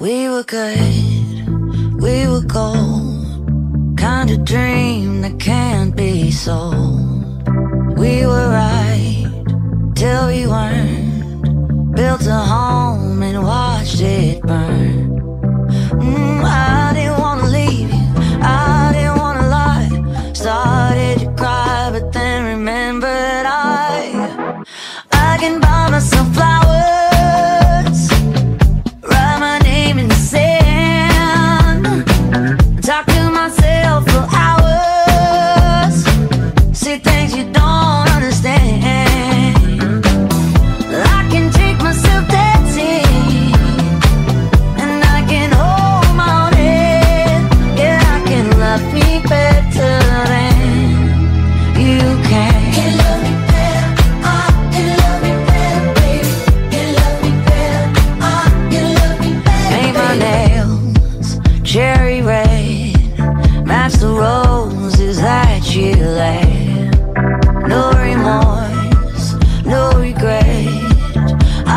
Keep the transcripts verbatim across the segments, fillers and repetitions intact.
We were good, we were gold, kind of dream that can't be sold. We were right till we weren't, built a home and watched it burn. Mm, I didn't wanna leave you, I didn't wanna lie. Started to cry, but then remembered I I can buy myself flowers, talk to myself for hours, see things you don't understand. I can take myself dancing, and I can hold my own head. Yeah, I can love me better than you can. Can you love me better? I can love me better, baby. Can you love me better? I can love me better. Paint my nails cherry red, match the roses that you laid. No remorse, no regret,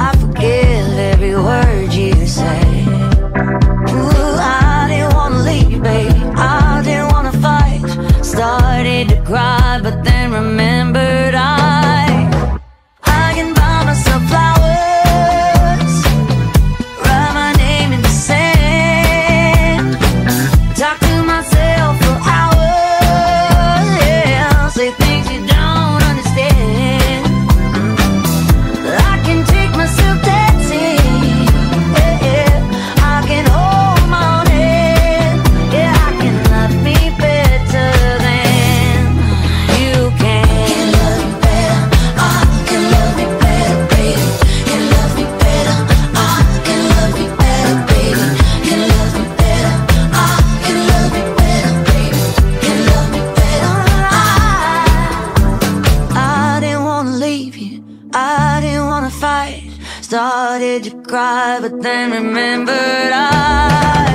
I forgive every word you say. Ooh, I didn't wanna leave, baby, I didn't wanna fight. Started to cry, but then remembered I I can buy myself flowers, write my name in the sand, talk to myself fight. Started to cry, but then remembered I